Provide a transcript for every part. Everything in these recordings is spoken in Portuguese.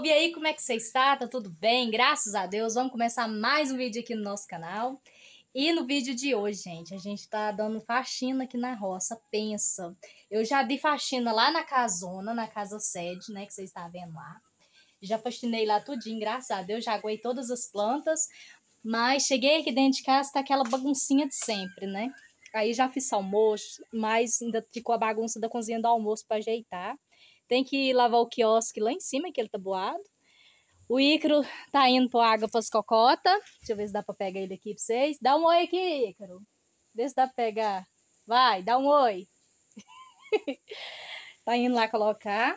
povo, e aí, como é que você está? Tá tudo bem? Graças a Deus, vamos começar mais um vídeo aqui no nosso canal. E no vídeo de hoje, gente, a gente tá dando faxina aqui na roça, pensa. Eu já dei faxina lá na casona, na casa sede, né, que vocês estão vendo lá. Já faxinei lá tudinho, graças a Deus, já aguei todas as plantas. Mas cheguei aqui dentro de casa, tá aquela baguncinha de sempre, né? Aí já fiz almoço, mas ainda ficou a bagunça da cozinha do almoço pra ajeitar. Tem que lavar o quiosque lá em cima, que ele tá boado. O Ícaro tá indo pra água pras cocotas. Deixa eu ver se dá pra pegar ele aqui pra vocês. Dá um oi aqui, Ícaro. Vê se dá pra pegar. Vai, dá um oi. Tá indo lá colocar.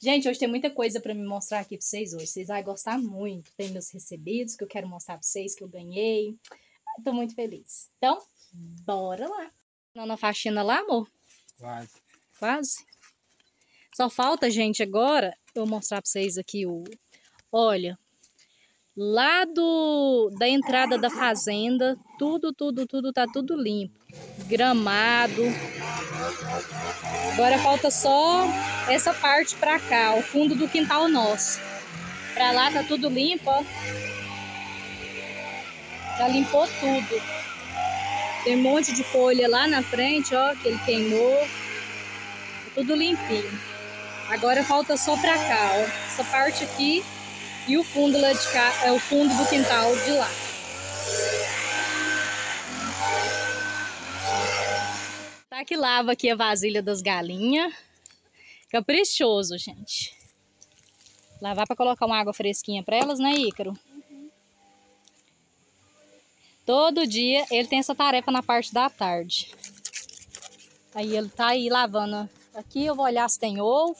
Gente, hoje tem muita coisa pra me mostrar aqui pra vocês hoje. Vocês vão gostar muito. Tem meus recebidos que eu quero mostrar pra vocês, que eu ganhei. Eu tô muito feliz. Então, bora lá. Não na faxina lá, amor? Quase. Quase? Só falta, gente, agora, eu vou mostrar pra vocês aqui o... Olha, lá da entrada da fazenda, tudo tá tudo limpo. Gramado. Agora falta só essa parte pra cá, o fundo do quintal nosso. Pra lá tá tudo limpo, ó. Já limpou tudo. Tem um monte de folha lá na frente, ó, que ele queimou. Tá tudo limpinho. Agora falta só pra cá, ó. Essa parte aqui e o fundo lá de cá, é o fundo do quintal de lá. Tá que lava aqui a vasilha das galinhas. Caprichoso, gente. Lavar pra colocar uma água fresquinha pra elas, né, Ícaro? Uhum. Todo dia ele tem essa tarefa na parte da tarde. Aí ele tá aí lavando. Aqui eu vou olhar se tem ovo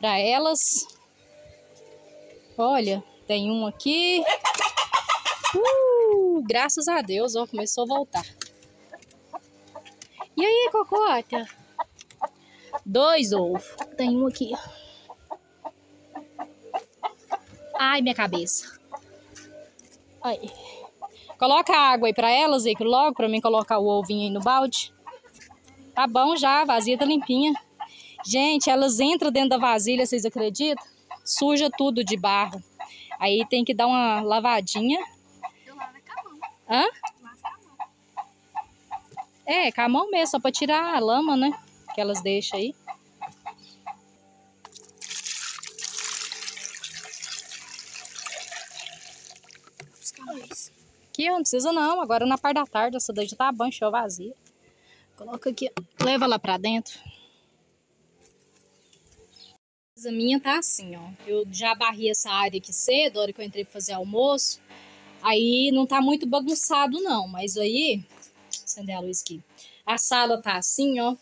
pra elas. Olha, tem um aqui. Graças a Deus, ó, começou a voltar. E aí, cocota? 2 ovos. Tem um aqui. Ai, minha cabeça. Aí. Coloca a água aí pra elas, Zico, logo pra mim colocar o ovinho aí no balde. Tá bom já, a vasilha tá limpinha. Gente, elas entram dentro da vasilha, vocês acreditam? Suja tudo de barro. Aí tem que dar uma lavadinha. Eu lavo com a mão. Hã? Eu lavo com a mão. É, com a mão mesmo, só pra tirar a lama, né? Que elas deixam aí. Aqui, ó, não precisa não. Agora na parte da tarde, essa daí já tá bom, encheu a vazia. Coloca aqui, leva lá pra dentro. A minha tá assim, ó. Eu já barri essa área aqui cedo, a hora que eu entrei pra fazer almoço. Aí não tá muito bagunçado, não. Mas aí, acender a luz aqui. A sala tá assim, ó.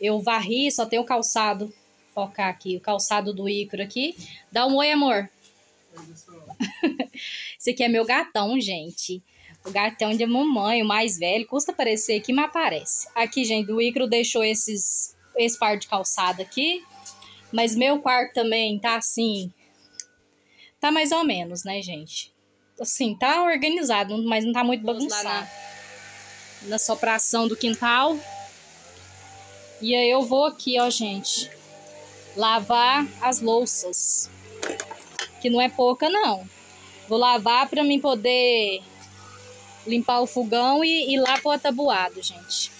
Eu varri, só tem o calçado. Focar aqui, o calçado do Ícaro aqui. Dá um oi, amor. Esse aqui é meu gatão, gente. O gatão de mamãe, o mais velho, custa aparecer aqui, mas aparece. Aqui, gente, o Ícaro deixou esse par de calçada aqui, mas meu quarto também tá assim, tá mais ou menos, né, gente? Assim, tá organizado, mas não tá muito bagunçado. Lá na sopração do quintal. E aí eu vou aqui, ó, gente, lavar as louças, que não é pouca, não. Vou lavar pra mim poder... limpar o fogão e ir lá pro atabuado, gente.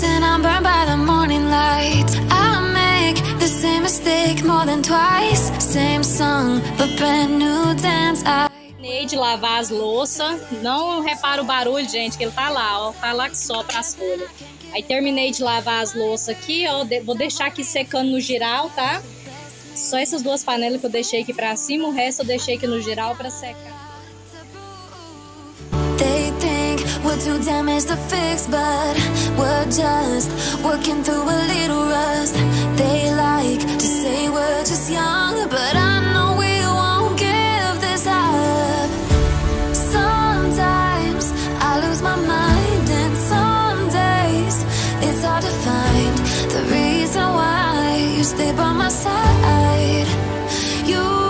And I'm burned by the morning light. I make the same mistake more than twice. Same song, but brand new dance. Terminei de lavar as louças. Não repara o barulho, gente, que ele tá lá, ó. Tá lá que sopra as folhas. Aí terminei de lavar as louças aqui, ó. Vou deixar aqui secando no giral, tá? Só essas duas panelas que eu deixei aqui pra cima. O resto eu deixei aqui no giral pra secar. They think We're too damaged to fix, but we're just working through a little rust. They like to say we're just young, but I know we won't give this up. Sometimes I lose my mind, and some days it's hard to find the reason why you stay by my side. You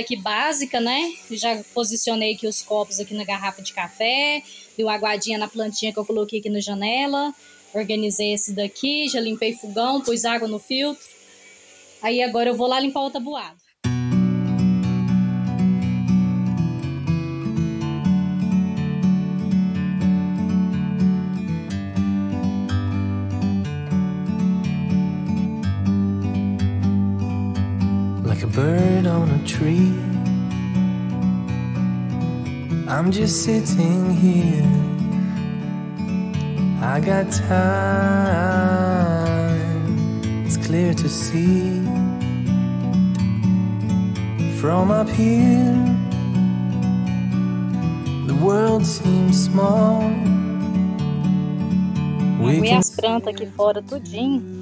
aqui básica, né? Já posicionei aqui os copos aqui na garrafa de café, dei uma aguadinha na plantinha que eu coloquei aqui na janela, organizei esse daqui, já limpei fogão, pus água no filtro. Aí agora eu vou lá limpar o tabuado. Bird on a tree, I'm just sitting here. I got time, it's clear to see. From up here, the world seems small. Minhas plantas aqui fora tudinho.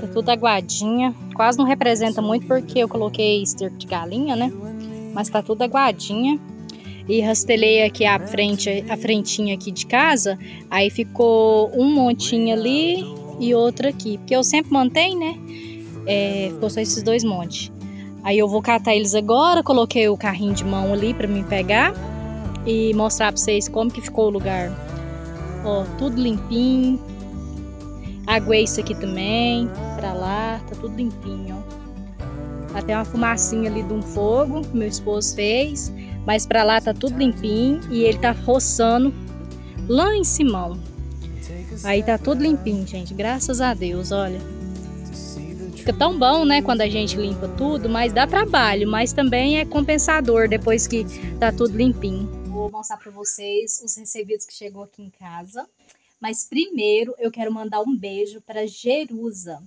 Tá tudo aguadinha, quase não representa muito porque eu coloquei esterco de galinha, né? Mas tá tudo aguadinha. E rastelei aqui a frente, a frentinha aqui de casa, aí ficou um montinho ali e outro aqui, porque eu sempre mantenho, né? Ficou só esses dois montes. Aí eu vou catar eles agora, coloquei o carrinho de mão ali pra me pegar e mostrar pra vocês como que ficou o lugar. Ó, tudo limpinho. Aguei isso aqui também, pra lá, tá tudo limpinho, ó. Até uma fumacinha ali de um fogo que meu esposo fez, mas pra lá tá tudo limpinho e ele tá roçando lá em cima. Aí tá tudo limpinho, gente, graças a Deus, olha. Fica tão bom, né, quando a gente limpa tudo, mas dá trabalho, mas também é compensador depois que tá tudo limpinho. Vou mostrar pra vocês os recebidos que chegou aqui em casa. Mas primeiro eu quero mandar um beijo para Jerusa,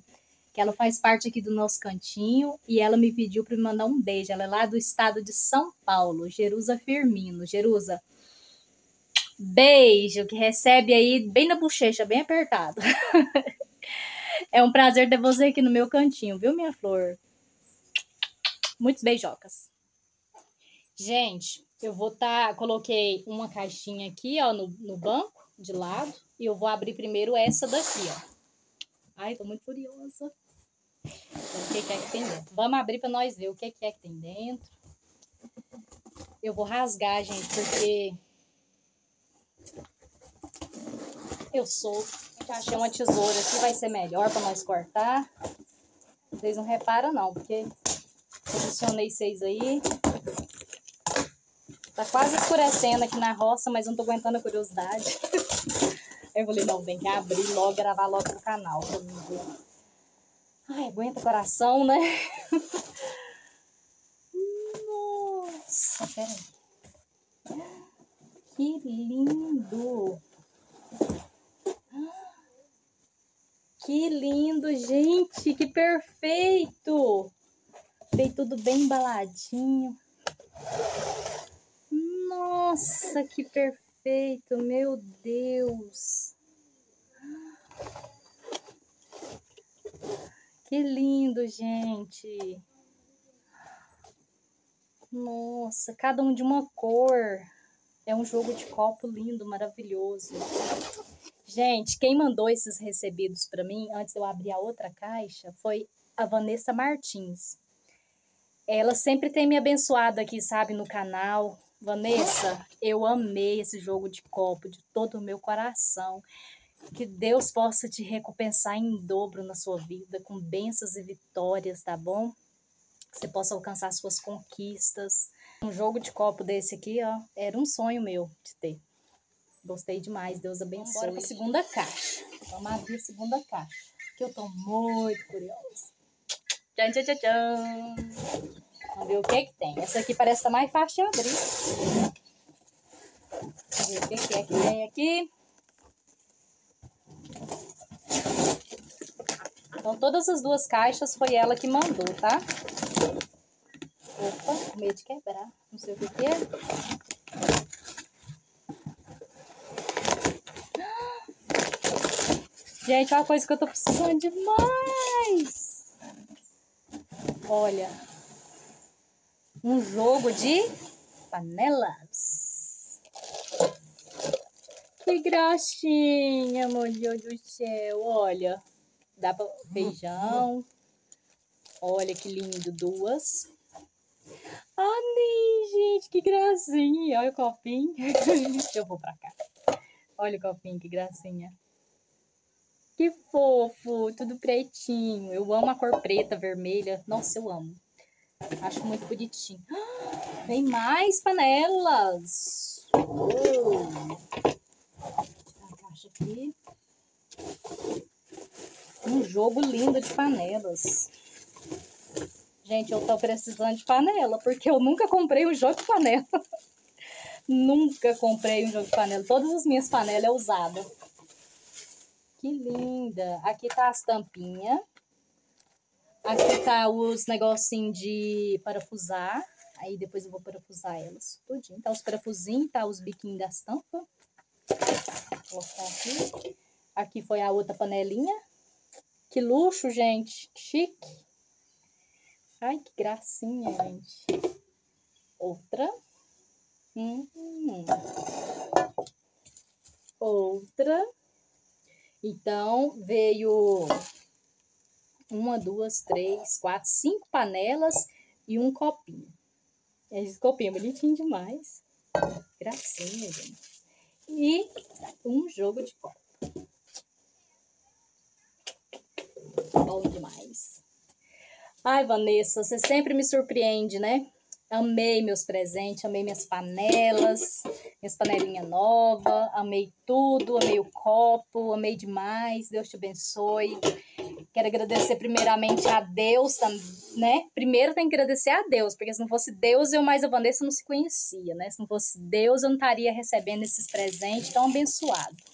que ela faz parte aqui do nosso cantinho e ela me pediu para me mandar um beijo. Ela é lá do estado de São Paulo, Jerusa Firmino. Jerusa, beijo, que recebe aí bem na bochecha, bem apertado. É um prazer ter você aqui no meu cantinho, viu, minha flor? Muitos beijocas. Gente, eu vou coloquei uma caixinha aqui, ó, no banco de lado. E eu vou abrir primeiro essa daqui, ó. Ai, tô muito curiosa. O que é que tem dentro? Vamos abrir pra nós ver o que é que tem dentro. Eu vou rasgar, gente, porque eu sou. Achei uma tesoura aqui, vai ser melhor pra nós cortar. Vocês não reparam, não, porque posicionei vocês aí. Tá quase escurecendo aqui na roça, mas não tô aguentando a curiosidade. Eu falei, não, vem cá, abrir logo, gravar logo pro canal. Pra mim ver. Ai, aguenta o coração, né? Nossa, peraí. Que lindo! Que lindo, gente! Que perfeito! Veio tudo bem embaladinho. Nossa, que perfeito, meu Deus. Que lindo, gente. Nossa, cada um de uma cor. É um jogo de copo lindo, maravilhoso. Gente, quem mandou esses recebidos para mim, antes de eu abrir a outra caixa, foi a Vanessa Martins. Ela sempre tem me abençoado aqui, sabe, no canal. Vanessa, eu amei esse jogo de copo de todo o meu coração. Que Deus possa te recompensar em dobro na sua vida, com bênçãos e vitórias, tá bom? Que você possa alcançar suas conquistas. Um jogo de copo desse aqui, ó, era um sonho meu de ter. Gostei demais, Deus abençoe. Bora para a segunda caixa. Vamos abrir a segunda caixa, que eu tô muito curiosa. Tchan, tchan, tchan, tchan. Vamos ver o que que tem. Essa aqui parece que tá mais fácil de abrir. Vamos ver o que que é que tem aqui. Então, todas as duas caixas foi ela que mandou, tá? Opa, com medo de quebrar, não sei o que que é. Gente, uma coisa que eu tô precisando demais. Olha, um jogo de panelas. Que graxinha, meu Deus do céu, olha. Dá pra feijão. Olha que lindo, duas. Ai, gente, que gracinha. Olha o copinho. Eu vou pra cá. Olha o copinho, que gracinha. Que fofo, tudo pretinho. Eu amo a cor preta, vermelha. Nossa, eu amo. Acho muito bonitinho. Vem mais panelas. Uou. A caixa aqui. Um jogo lindo de panelas. Gente, eu tô precisando de panela, porque eu nunca comprei um jogo de panela. Nunca comprei um jogo de panela. Todas as minhas panelas é usada. Que linda. Aqui tá as tampinhas. Aqui tá os negocinhos de parafusar. Aí depois eu vou parafusar elas tudinho. Tá os parafusinhos, tá os biquinhos das tampas. Vou colocar aqui. Aqui foi a outra panelinha. Que luxo, gente. Chique. Ai, que gracinha, gente. Outra. Outra. Então, veio 1, 2, 3, 4, 5 panelas e um copinho. Esse copinho é bonitinho demais. Gracinha, gente. E um jogo de copo. Bom demais. Ai, Vanessa, você sempre me surpreende, né? Amei meus presentes, amei minhas panelas, minhas panelinhas novas, amei tudo, amei o copo, amei demais. Deus te abençoe. Quero agradecer primeiramente a Deus, né? Primeiro tem que agradecer a Deus, porque se não fosse Deus, eu mais a Vanessa não se conhecia, né? Se não fosse Deus, eu não estaria recebendo esses presentes tão abençoados.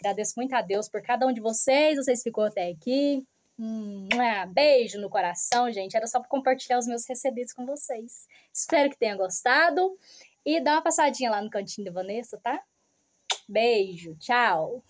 Agradeço muito a Deus por cada um de vocês. Vocês ficou até aqui. Beijo no coração, gente. Era só para compartilhar os meus recebidos com vocês. Espero que tenham gostado. E dá uma passadinha lá no cantinho da Vanessa, tá? Beijo, tchau!